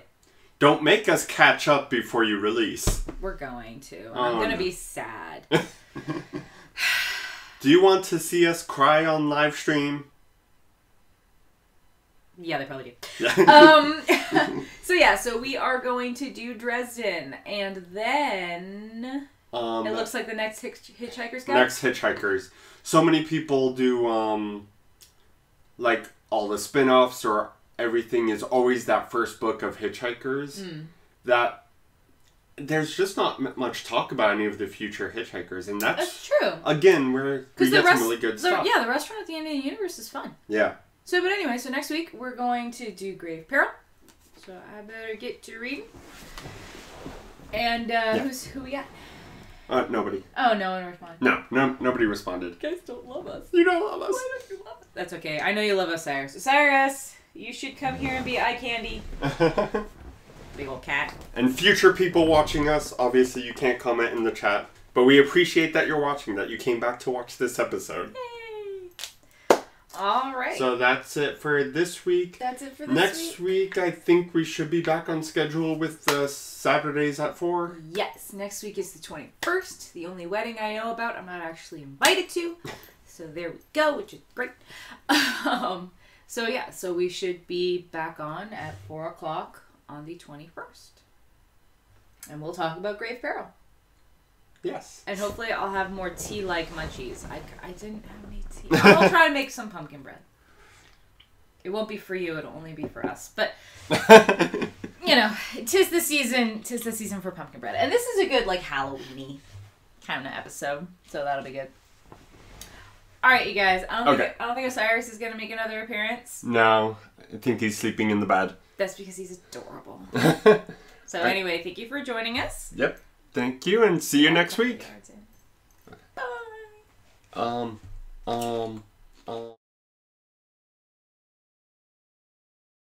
Don't make us catch up before you release. We're going to. I'm going to be sad. Do you want to see us cry on live stream? Yeah, they probably do. So yeah, so we are going to do Dresden, and then it looks like the next Hitchhikers guy. Next Hitchhikers. So many people do like all the spin-offs or everything is always that first book of Hitchhikers. That there's just not much talk about any of the future Hitchhikers, and that's true. Again, we get some really good stuff. Yeah, the restaurant at the end of the universe is fun. Yeah. So, but anyway, so next week we're going to do Grave Peril. So I better get to reading. And who we got? Nobody. Oh, no one responded. No, nobody responded. You guys don't love us. You don't love us. Why don't you love us? That's okay. I know you love us, Cyrus. Cyrus, you should come here and be eye candy. Big old cat. And future people watching us, obviously you can't comment in the chat, but we appreciate that you're watching, that you came back to watch this episode. Yay. All right. So that's it for this week. That's it for this week. Next week, I think we should be back on schedule with the Saturdays at 4. Yes. Next week is the 21st. The only wedding I know about I'm not actually invited to. So there we go, which is great. So yeah, so we should be back on at 4 o'clock on the 21st. And we'll talk about Grave Peril. Yes. And hopefully I'll have more tea-like munchies. I didn't have any tea. I'll try to make some pumpkin bread. It won't be for you. It'll only be for us. But, you know, 'tis the season. 'Tis the season for pumpkin bread. And this is a good, like, Halloween-y kind of episode. So that'll be good. All right, you guys. I don't think Osiris is going to make another appearance. No. I think he's sleeping in the bed. That's because he's adorable. So anyway, thank you for joining us. Yep. Thank you, and see you next week. Bye.